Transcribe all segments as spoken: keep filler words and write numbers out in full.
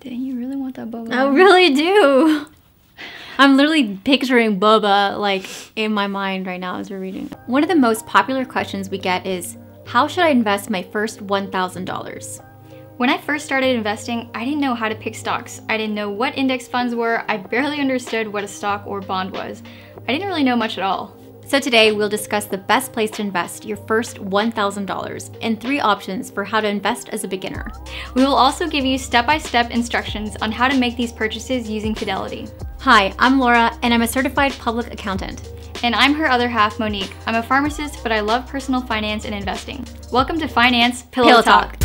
Dang, you really want that boba? I really do. I'm literally picturing boba like in my mind right now as we're reading. One of the most popular questions we get is, how should I invest my first one thousand dollars? When I first started investing, I didn't know how to pick stocks. I didn't know what index funds were. I barely understood what a stock or bond was. I didn't really know much at all. So today we'll discuss the best place to invest your first one thousand dollars and three options for how to invest as a beginner. We will also give you step-by-step instructions on how to make these purchases using Fidelity. Hi, I'm Laura and I'm a certified public accountant. And I'm her other half, Monique. I'm a pharmacist, but I love personal finance and investing. Welcome to Finance Pillow, Pillow Talk. Talk.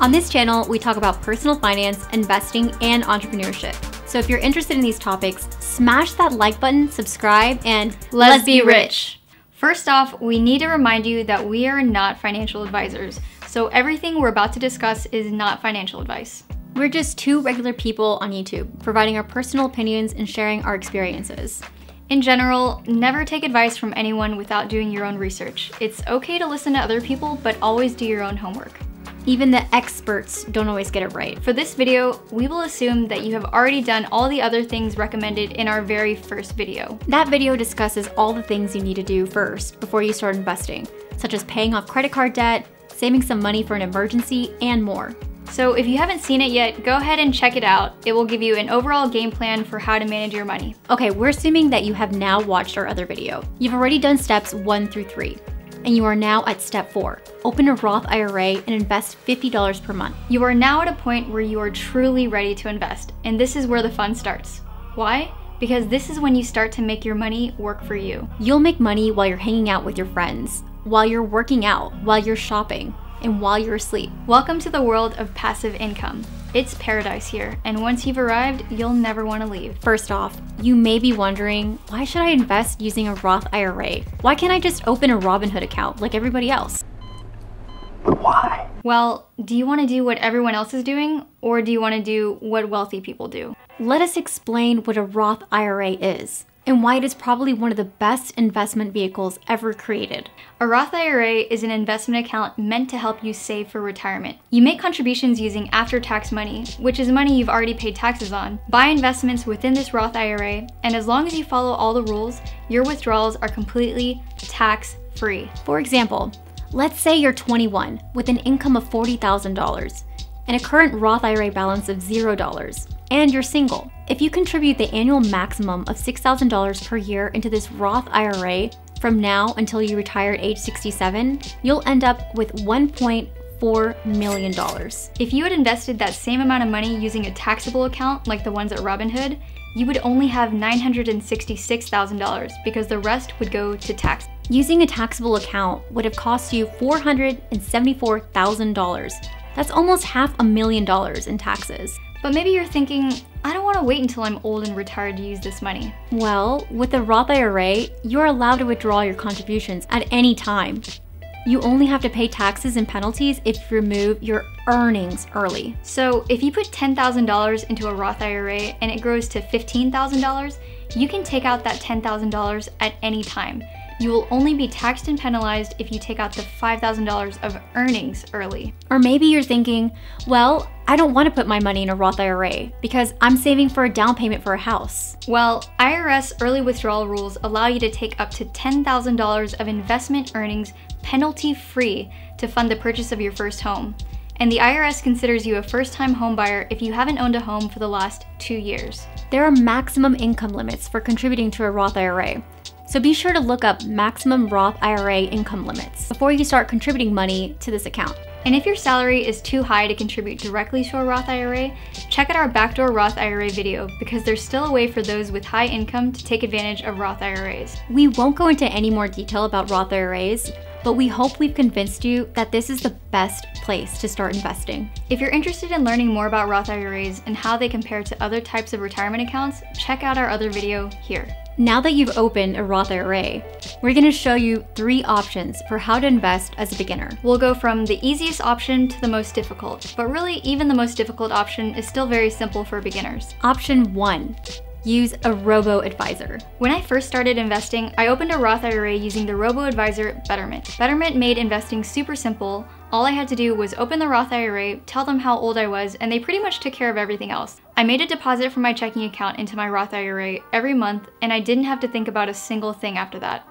On this channel, we talk about personal finance, investing, and entrepreneurship. So if you're interested in these topics, smash that like button, subscribe, and let's, let's be rich. First off, we need to remind you that we are not financial advisors. So everything we're about to discuss is not financial advice. We're just two regular people on YouTube, providing our personal opinions and sharing our experiences. In general, never take advice from anyone without doing your own research. It's okay to listen to other people, but always do your own homework. Even the experts don't always get it right. For this video, we will assume that you have already done all the other things recommended in our very first video. That video discusses all the things you need to do first before you start investing, such as paying off credit card debt, saving some money for an emergency, and more. So if you haven't seen it yet, go ahead and check it out. It will give you an overall game plan for how to manage your money. Okay, we're assuming that you have now watched our other video. You've already done steps one through three. And you are now at step four. Open a Roth I R A and invest fifty dollars per month. You are now at a point where you are truly ready to invest, and this is where the fun starts. Why? Because this is when you start to make your money work for you. You'll make money while you're hanging out with your friends, while you're working out, while you're shopping, and while you're asleep. Welcome to the world of passive income. It's paradise here, and once you've arrived, you'll never want to leave. First off, you may be wondering, why should I invest using a Roth I R A? Why can't I just open a Robinhood account like everybody else? But why? Well, do you want to do what everyone else is doing, or do you want to do what wealthy people do? Let us explain what a Roth I R A is, and why it is probably one of the best investment vehicles ever created. A Roth I R A is an investment account meant to help you save for retirement. You make contributions using after-tax money, which is money you've already paid taxes on, buy investments within this Roth I R A, and as long as you follow all the rules, your withdrawals are completely tax-free. For example, let's say you're twenty-one with an income of forty thousand dollars and a current Roth I R A balance of zero dollars. And you're single. If you contribute the annual maximum of six thousand dollars per year into this Roth I R A from now until you retire at age sixty-seven, you'll end up with one point four million dollars. If you had invested that same amount of money using a taxable account like the ones at Robinhood, you would only have nine hundred sixty-six thousand dollars because the rest would go to tax. Using a taxable account would have cost you four hundred seventy-four thousand dollars. That's almost half a million dollars in taxes. But maybe you're thinking, I don't want to wait until I'm old and retired to use this money. Well, with the Roth I R A, you're allowed to withdraw your contributions at any time. You only have to pay taxes and penalties if you remove your earnings early. So if you put ten thousand dollars into a Roth I R A and it grows to fifteen thousand dollars, you can take out that ten thousand dollars at any time. You will only be taxed and penalized if you take out the five thousand dollars of earnings early. Or maybe you're thinking, well, I don't want to put my money in a Roth I R A because I'm saving for a down payment for a house. Well, I R S early withdrawal rules allow you to take up to ten thousand dollars of investment earnings penalty-free to fund the purchase of your first home. And the I R S considers you a first-time homebuyer if you haven't owned a home for the last two years. There are maximum income limits for contributing to a Roth I R A. So be sure to look up maximum Roth I R A income limits before you start contributing money to this account. And if your salary is too high to contribute directly to a Roth I R A, check out our backdoor Roth I R A video because there's still a way for those with high income to take advantage of Roth I R As. We won't go into any more detail about Roth I R As, but we hope we've convinced you that this is the best place to start investing. If you're interested in learning more about Roth I R As and how they compare to other types of retirement accounts, check out our other video here. Now that you've opened a Roth I R A, we're going to show you three options for how to invest as a beginner. We'll go from the easiest option to the most difficult, but really even the most difficult option is still very simple for beginners. Option one, use a robo-advisor. When I first started investing, I opened a Roth I R A using the robo-advisor Betterment. Betterment made investing super simple. All I had to do was open the Roth I R A, tell them how old I was, and they pretty much took care of everything else. I made a deposit from my checking account into my Roth I R A every month, and I didn't have to think about a single thing after that.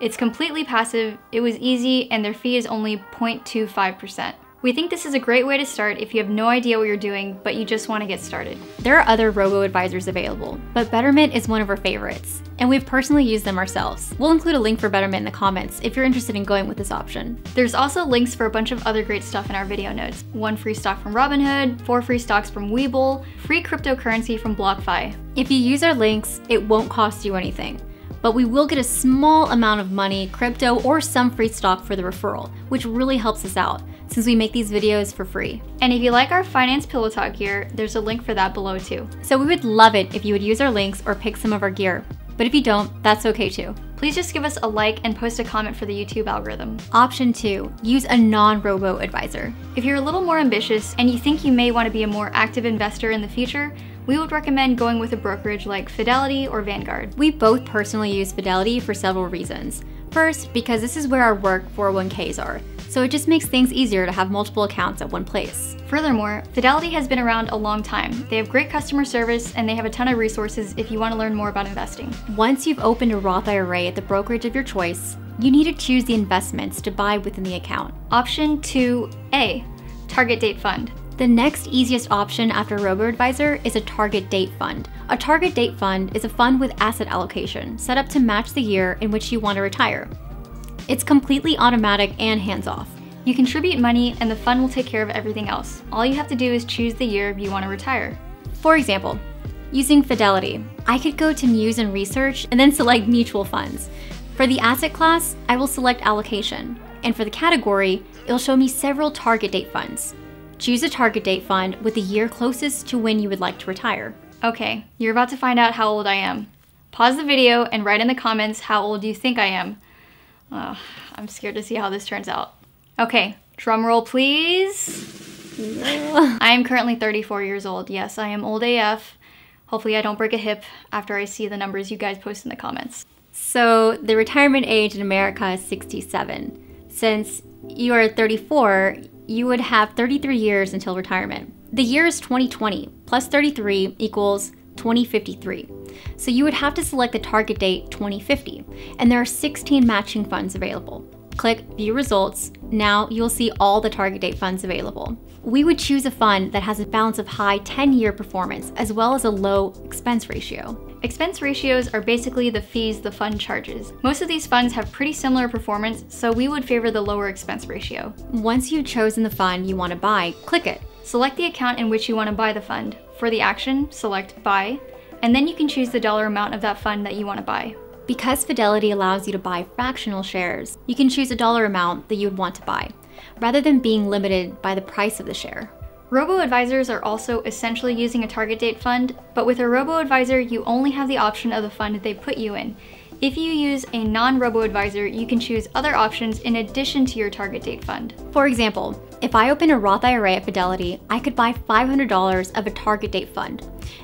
It's completely passive, it was easy, and their fee is only zero point two five percent. We think this is a great way to start if you have no idea what you're doing, but you just want to get started. There are other robo-advisors available, but Betterment is one of our favorites, and we've personally used them ourselves. We'll include a link for Betterment in the comments if you're interested in going with this option. There's also links for a bunch of other great stuff in our video notes. One free stock from Robinhood, four free stocks from Webull, free cryptocurrency from BlockFi. If you use our links, it won't cost you anything, but we will get a small amount of money, crypto, or some free stock for the referral, which really helps us out since we make these videos for free. And if you like our Finance Pillow Talk gear, there's a link for that below too. So we would love it if you would use our links or pick some of our gear, but if you don't, that's okay too. Please just give us a like and post a comment for the YouTube algorithm. Option two, use a non-robo advisor. If you're a little more ambitious and you think you may want to be a more active investor in the future, we would recommend going with a brokerage like Fidelity or Vanguard. We both personally use Fidelity for several reasons. First, because this is where our work four oh one Ks are, so it just makes things easier to have multiple accounts at one place. Furthermore, Fidelity has been around a long time. They have great customer service and they have a ton of resources if you want to learn more about investing. Once you've opened a Roth I R A at the brokerage of your choice, you need to choose the investments to buy within the account. Option two A, Target Date Fund. The next easiest option after robo-advisor is a target date fund. A target date fund is a fund with asset allocation set up to match the year in which you want to retire. It's completely automatic and hands-off. You contribute money and the fund will take care of everything else. All you have to do is choose the year you want to retire. For example, using Fidelity, I could go to News and Research and then select mutual funds. For the asset class, I will select allocation. And for the category, it'll show me several target date funds. Choose a target date fund with the year closest to when you would like to retire. Okay, you're about to find out how old I am. Pause the video and write in the comments how old you think I am. Oh, I'm scared to see how this turns out. Okay, drum roll please. Yeah. I am currently thirty-four years old. Yes, I am old A F. Hopefully I don't break a hip after I see the numbers you guys post in the comments. So the retirement age in America is sixty-seven. Since you are thirty-four, you would have thirty-three years until retirement. The year is twenty twenty plus thirty-three equals twenty fifty-three. So you would have to select the target date twenty fifty, and there are sixteen matching funds available. Click View Results. Now you'll see all the target date funds available. We would choose a fund that has a balance of high ten-year performance as well as a low expense ratio. Expense ratios are basically the fees the fund charges. Most of these funds have pretty similar performance, so we would favor the lower expense ratio. Once you've chosen the fund you want to buy, click it. Select the account in which you want to buy the fund. For the action, select Buy, and then you can choose the dollar amount of that fund that you want to buy. Because Fidelity allows you to buy fractional shares, you can choose a dollar amount that you would want to buy, rather than being limited by the price of the share. Robo-advisors are also essentially using a target date fund, but with a robo-advisor, you only have the option of the fund they put you in. If you use a non-robo-advisor, you can choose other options in addition to your target date fund. For example, if I open a Roth I R A at Fidelity, I could buy five hundred dollars of a target date fund,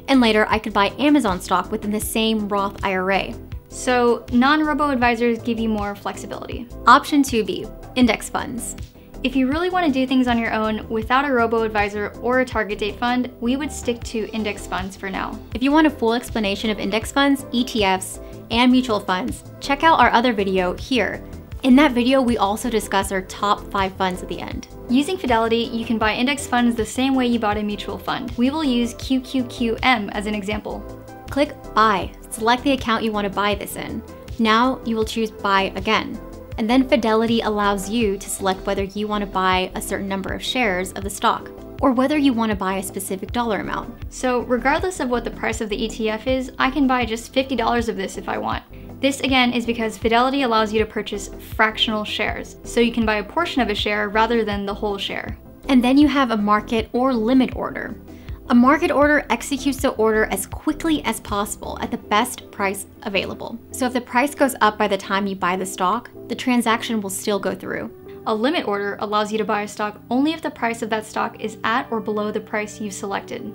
and later I could buy Amazon stock within the same Roth I R A. So non-robo-advisors give you more flexibility. Option two B, index funds. If you really want to do things on your own without a robo-advisor or a target date fund, we would stick to index funds for now. If you want a full explanation of index funds, E T Fs, and mutual funds, check out our other video here. In that video, we also discuss our top five funds at the end. Using Fidelity, you can buy index funds the same way you bought a mutual fund. We will use Q Q Q M as an example. Click Buy. Select the account you want to buy this in. Now you will choose Buy again. And then Fidelity allows you to select whether you want to buy a certain number of shares of the stock or whether you want to buy a specific dollar amount. So regardless of what the price of the E T F is, I can buy just fifty dollars of this if I want. This again is because Fidelity allows you to purchase fractional shares, so you can buy a portion of a share rather than the whole share. And then you have a market or limit order. A market order executes the order as quickly as possible at the best price available. So if the price goes up by the time you buy the stock, the transaction will still go through. A limit order allows you to buy a stock only if the price of that stock is at or below the price you've selected.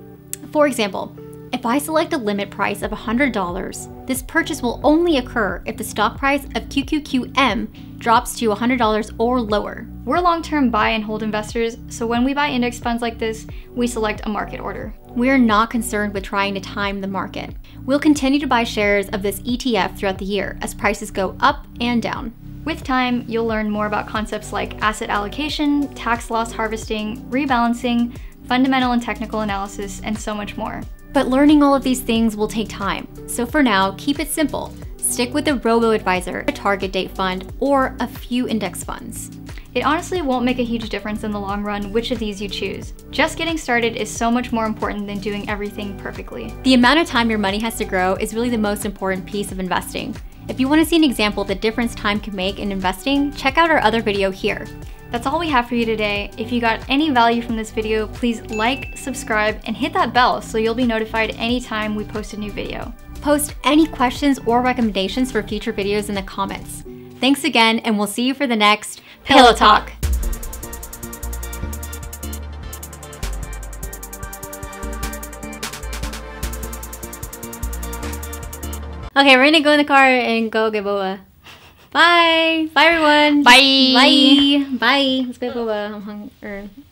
For example, If I select a limit price of one hundred dollars, this purchase will only occur if the stock price of Q Q Q M drops to one hundred dollars or lower. We're long-term buy and hold investors, so when we buy index funds like this, we select a market order. We're not concerned with trying to time the market. We'll continue to buy shares of this E T F throughout the year as prices go up and down. With time, you'll learn more about concepts like asset allocation, tax loss harvesting, rebalancing, fundamental and technical analysis, and so much more. But learning all of these things will take time. So for now, keep it simple. Stick with a robo-advisor, a target date fund, or a few index funds. It honestly won't make a huge difference in the long run which of these you choose. Just getting started is so much more important than doing everything perfectly. The amount of time your money has to grow is really the most important piece of investing. If you want to see an example of the difference time can make in investing, check out our other video here. That's all we have for you today. If you got any value from this video, please like, subscribe, and hit that bell so you'll be notified anytime we post a new video. Post any questions or recommendations for future videos in the comments. Thanks again, and we'll see you for the next Pillow Talk. Okay, we're gonna go in the car and go get boba. Bye! Bye everyone! Bye! Bye! Bye! Let's go get boba. I'm hungry.